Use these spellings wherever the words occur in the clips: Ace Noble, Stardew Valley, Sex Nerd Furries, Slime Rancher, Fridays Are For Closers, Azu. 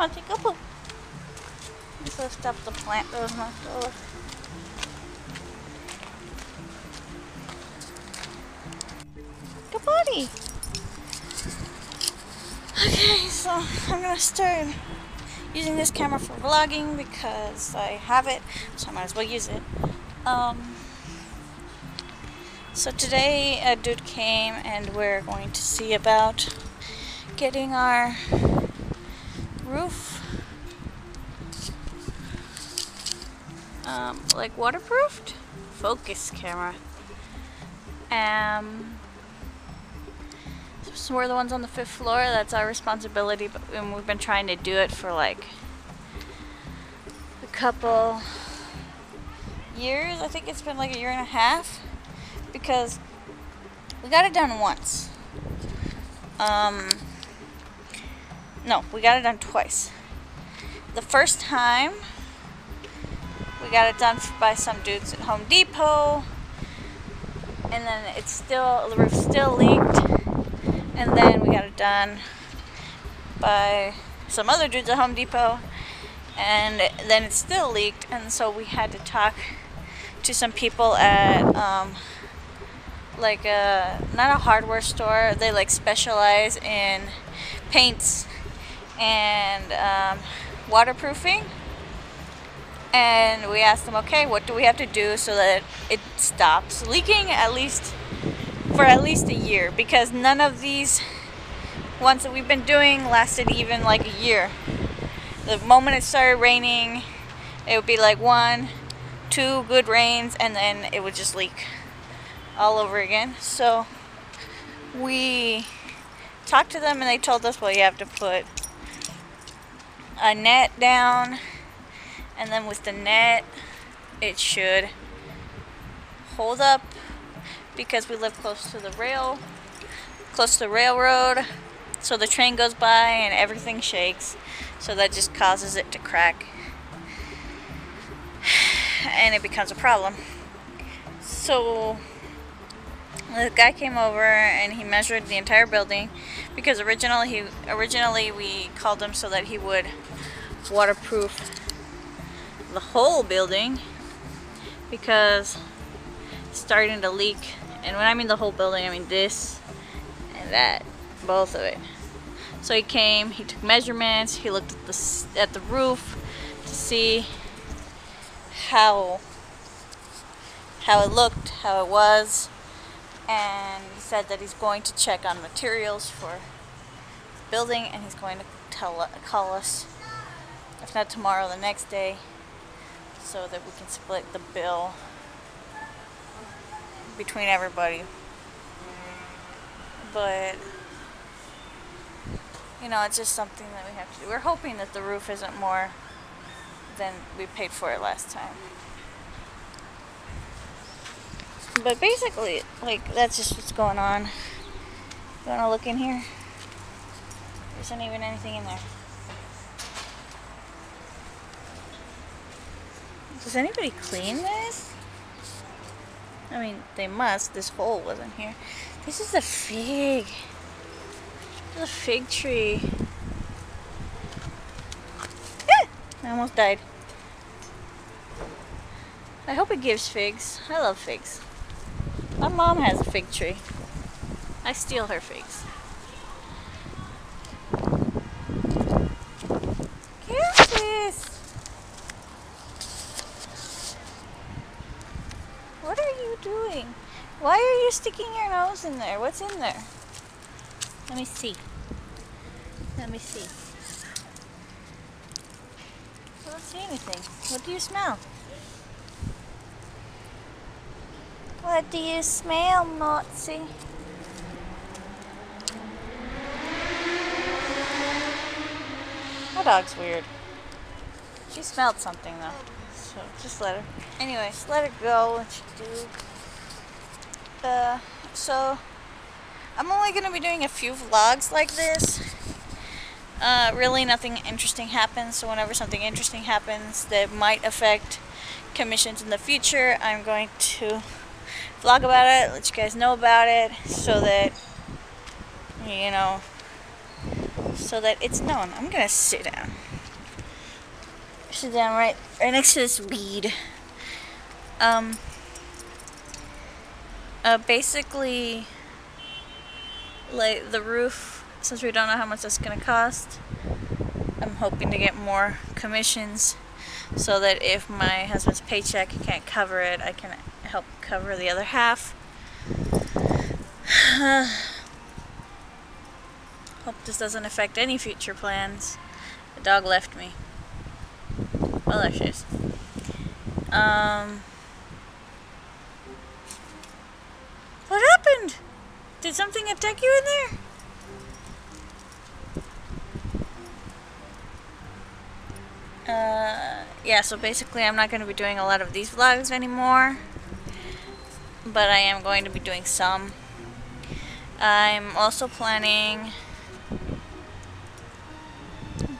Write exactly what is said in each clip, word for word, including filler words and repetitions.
Monkey, go poop. I'm just gonna stop the plant that was knocked over. Go potty. Okay, so I'm gonna start using this camera for vlogging because I have it, so I might as well use it. Um, so today a dude came and we're going to see about getting our roof um, like waterproofed. Focus camera. Um, so we're the ones on the fifth floor. That's our responsibility, but and we've been trying to do it for like a couple years. I think it's been like a year and a half because we got it done once. Um. No, we got it done twice. The first time, we got it done by some dudes at Home Depot, and then it's still, the roof still leaked, and then we got it done by some other dudes at Home Depot, and then it still leaked, and so we had to talk to some people at, um, like a, not a hardware store, they like specialize in paints and um, waterproofing, and we asked them, okay, what do we have to do so that it stops leaking at least for at least a year, because none of these ones that we've been doing lasted even like a year. The moment it started raining, it would be like one, two good rains, and then it would just leak all over again. So we talked to them and they told us, well, you have to put a net down, and then with the net it should hold up, because we live close to the rail close to the railroad, so the train goes by and everything shakes, so that just causes it to crack and it becomes a problem. So the guy came over and he measured the entire building, because originally he originally we called him so that he would waterproof the whole building, because it's starting to leak. And when I mean the whole building, I mean this and that, both of it. So he came, he took measurements, he looked at the at the roof to see how how it looked, how it was. And he said that he's going to check on materials for building, and he's going to tell call us, if not tomorrow, the next day, so that we can split the bill between everybody. But, you know, it's just something that we have to do. We're hoping that the roof isn't more than we paid for it last time. But basically, like, that's just what's going on. You want to look in here? There isn't even anything in there. Does anybody clean this? I mean, they must. This hole wasn't here. This is a fig. This is a fig tree. Ah! I almost died. I hope it gives figs. I love figs. My mom has a fig tree. I steal her figs. Kisses! What are you doing? Why are you sticking your nose in there? What's in there? Let me see. Let me see. I don't see anything. What do you smell? What do you smell, Motsy? My dog's weird. She smelled something though, so just let her. Anyway, just let her go. What she do? Uh, so I'm only gonna be doing a few vlogs like this. Uh, really, nothing interesting happens. So whenever something interesting happens that might affect commissions in the future, I'm going to vlog about it, let you guys know about it, so that, you know, so that it's known. I'm gonna sit down. sit down right, right next to this weed. Um, uh, basically, like, the roof, since we don't know how much that's going to cost, I'm hoping to get more commissions so that if my husband's paycheck can't cover it, I can help cover the other half. Hope this doesn't affect any future plans. The dog left me. Well, there she is. Um... What happened? Did something attack you in there? Uh, yeah, so basically I'm not going to be doing a lot of these vlogs anymore, but I am going to be doing some. I'm also planning...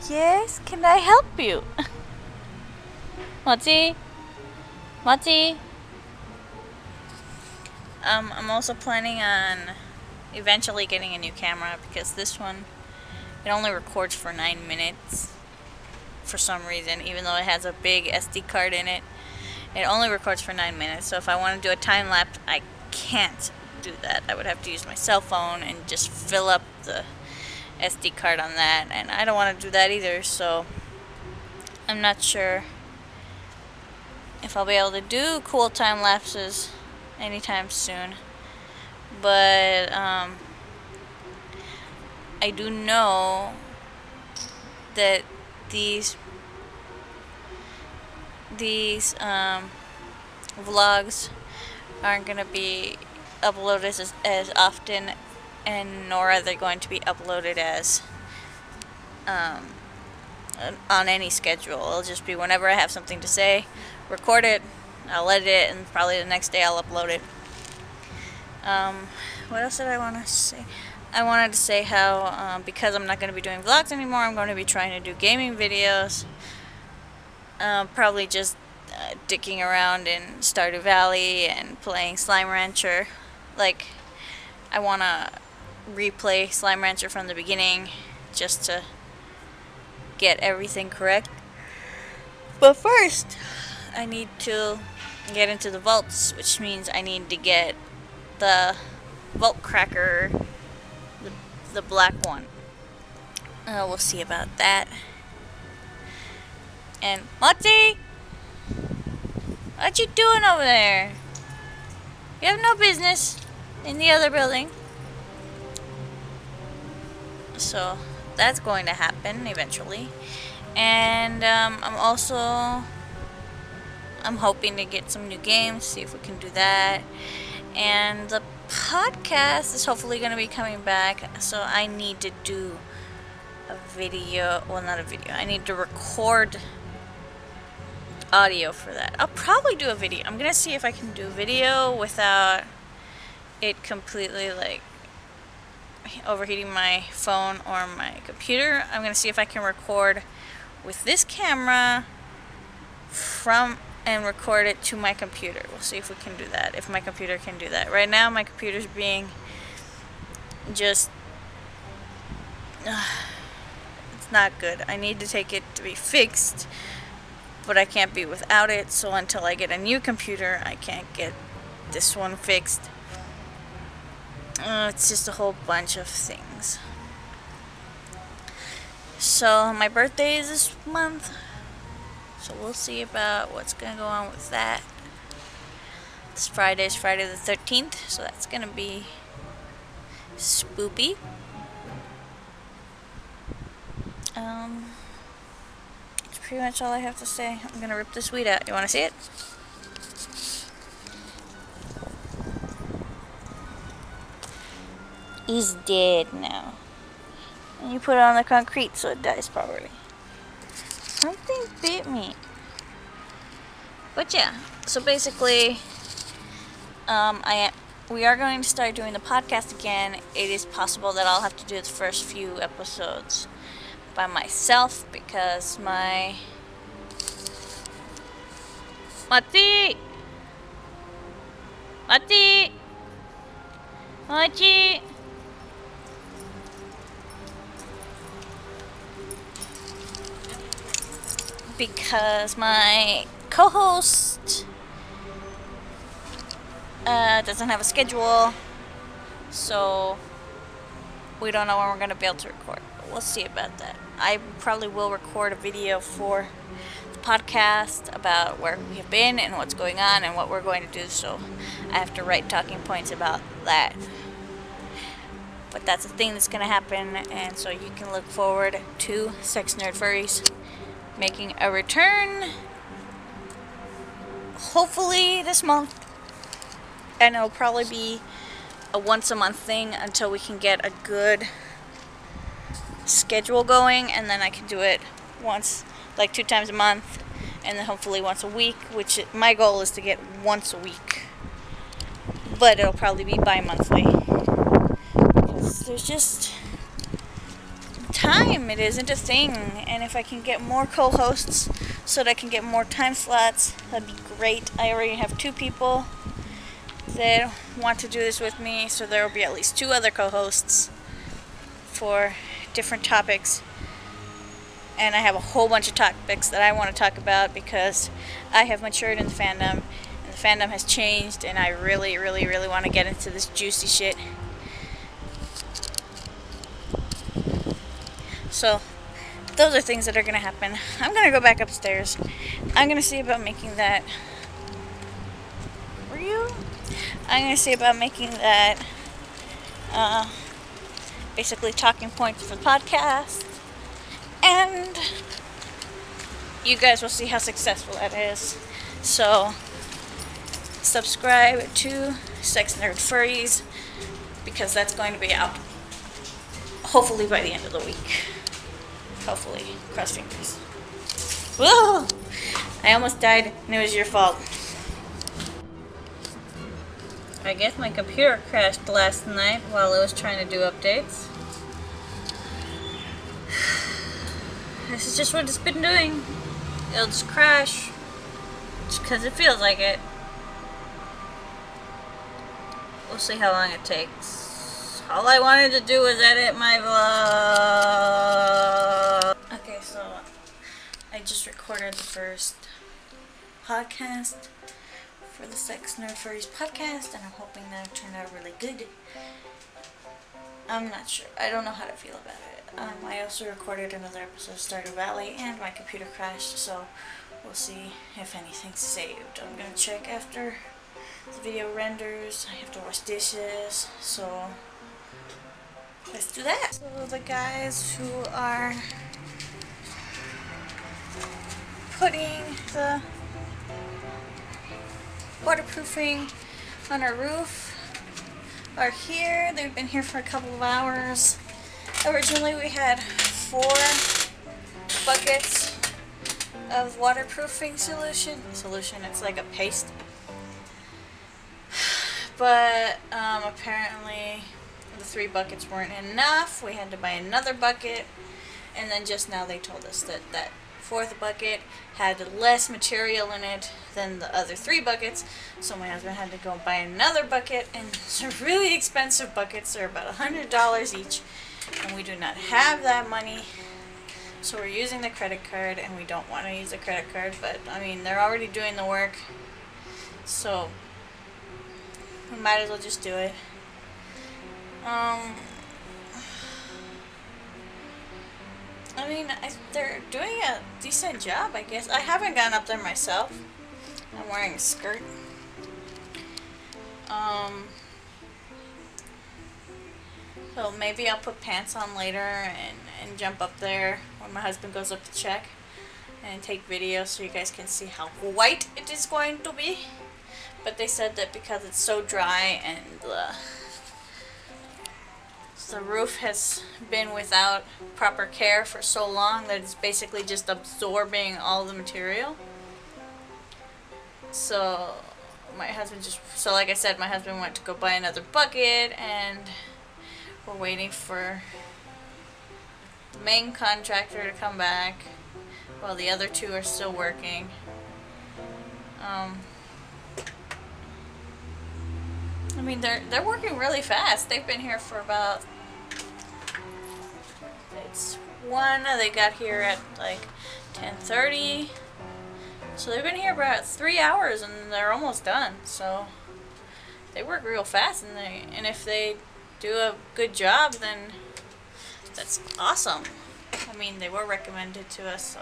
Yes, can I help you? Mochi? Mochi? Um, I'm also planning on eventually getting a new camera because this one, it only records for nine minutes. For some reason, even though it has a big S D card in it, it only records for nine minutes. So if I want to do a time lapse, I can't do that. I would have to use my cell phone and just fill up the S D card on that, and I don't want to do that either. So I'm not sure if I'll be able to do cool time lapses anytime soon. But um, I do know that these these um, vlogs aren't going to be uploaded as, as often, and nor are they going to be uploaded as um, on any schedule. It'll just be whenever I have something to say, record it, I'll edit it, and probably the next day I'll upload it. Um, what else did I want to say? I wanted to say how, um, because I'm not going to be doing vlogs anymore, I'm going to be trying to do gaming videos. Uh, probably just uh, dicking around in Stardew Valley and playing Slime Rancher. Like, I want to replay Slime Rancher from the beginning just to get everything correct. But first, I need to get into the vaults, which means I need to get the vault cracker. The black one. Uh, we'll see about that. And Mochi, what you doing over there? You have no business in the other building. So that's going to happen eventually. And um, I'm also I'm hoping to get some new games. See if we can do that. And the podcast is hopefully going to be coming back, so I need to do a video, well not a video, I need to record audio for that. I'll probably do a video. I'm going to see if I can do video without it completely like overheating my phone or my computer. I'm going to see if I can record with this camera from and record it to my computer. We'll see if we can do that, if my computer can do that. Right now my computer's being just uh, it's not good. I need to take it to be fixed, but I can't be without it, so until I get a new computer I can't get this one fixed. Uh, it's just a whole bunch of things. So my birthday is this month. So we'll see about what's going to go on with that. This Friday is Friday the thirteenth, so that's going to be spoopy. Um, that's pretty much all I have to say. I'm going to rip this weed out. You want to see it? He's dead now. And you put it on the concrete so it dies properly. Something bit me. But yeah, so basically, um, I we are going to start doing the podcast again. It is possible that I'll have to do the first few episodes by myself because my... Mochi! Mochi! Mochi! because my co-host uh, doesn't have a schedule, so we don't know when we're going to be able to record. We'll see about that. I probably will record a video for the podcast about where we have been and what's going on and what we're going to do, so I have to write talking points about that. But that's a thing that's going to happen, and so you can look forward to Sex Nerd Furries making a return, hopefully this month, and it'll probably be a once a month thing until we can get a good schedule going, and then I can do it once, like two times a month, and then hopefully once a week, which my goal is to get once a week, but it'll probably be bi-monthly. There's just time, it isn't a thing, and if I can get more co-hosts so that I can get more time slots, that'd be great. I already have two people that want to do this with me, so there will be at least two other co-hosts for different topics, and I have a whole bunch of topics that I want to talk about because I have matured in the fandom, and the fandom has changed, and I really, really, really want to get into this juicy shit. So, those are things that are going to happen. I'm going to go back upstairs. I'm going to see about making that... Were you? I'm going to see about making that... Uh, basically, talking points for the podcast. And... you guys will see how successful that is. So, subscribe to Sex Nerd Furries, because that's going to be out hopefully by the end of the week. Hopefully. Cross fingers. Whoa! I almost died, and it was your fault. I guess my computer crashed last night while I was trying to do updates. This is just what it's been doing. It'll just crash. Just because it feels like it. We'll see how long it takes. All I wanted to do was edit my vlog. Okay, so I just recorded the first podcast for the Sex Nerd Furries podcast, and I'm hoping that it turned out really good. I'm not sure. I don't know how to feel about it. Um, I also recorded another episode of Stardew Valley, and my computer crashed, so we'll see if anything's saved. I'm gonna check after the video renders. I have to wash dishes, so... let's do that. So the guys who are putting the waterproofing on our roof are here. They've been here for a couple of hours. Originally we had four buckets of waterproofing solution. Solution, it's like a paste. But um, apparently the three buckets weren't enough. We had to buy another bucket, and then just now they told us that that fourth bucket had less material in it than the other three buckets, so my husband had to go buy another bucket, and these are really expensive buckets. They're about a hundred dollars each, and we do not have that money, so we're using the credit card, and we don't want to use the credit card, but I mean, they're already doing the work, so we might as well just do it. Um, I mean, I, they're doing a decent job, I guess. I haven't gone up there myself. I'm wearing a skirt. Um, so maybe I'll put pants on later and, and jump up there when my husband goes up to check and take video so you guys can see how white it is going to be. But they said that because it's so dry and the... Uh, the roof has been without proper care for so long that it's basically just absorbing all the material. So my husband just, so like I said, my husband went to go buy another bucket, and we're waiting for the main contractor to come back while the other two are still working. Um, I mean, they're, they're working really fast. They've been here for about... it's one. They got here at like ten thirty. So they've been here about three hours and they're almost done. So they work real fast, and they and if they do a good job, then that's awesome. I mean, they were recommended to us, so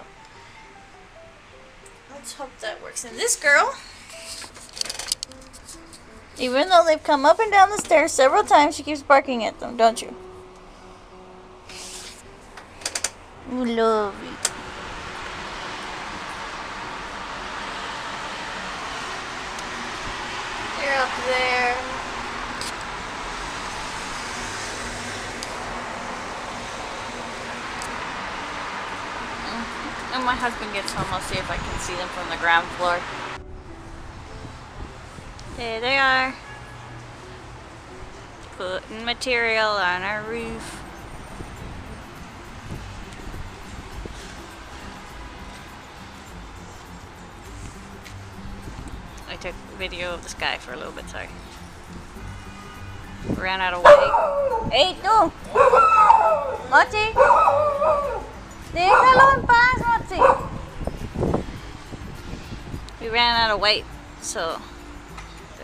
let's hope that works. And this girl, even though they've come up and down the stairs several times, she keeps barking at them, don't you? Ooh, lovey. They're up there. And my husband gets home. I'll see if I can see them from the ground floor. There they are, putting material on our roof. I took a video of the sky for a little bit, sorry. Ran out of way. Hey, tú! Mochi! Déjalo en paz, Mochi! We ran out of weight, so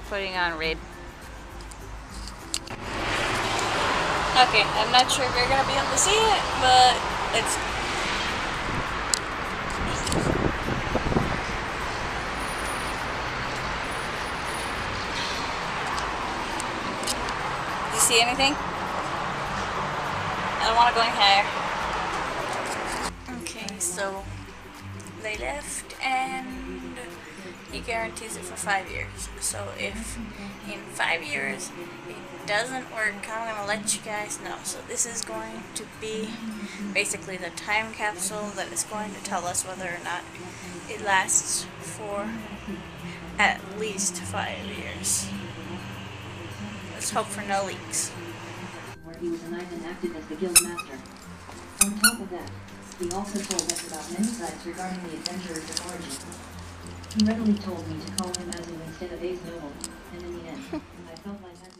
putting on raid. Okay, I'm not sure if you're gonna be able to see it, but it's do you see anything? I don't want to go any higher. Okay, so they left, and he guarantees it for five years. So if in five years it doesn't work, I'm going to let you guys know. So this is going to be basically the time capsule that is going to tell us whether or not it lasts for at least five years. Let's hope for no leaks. He was a knight and acted as the guild master. On top of that, he also told us about many sites regarding the adventurers of origin. He readily told me to call him Azu instead of Ace Noble, and in the end, I felt like Azu.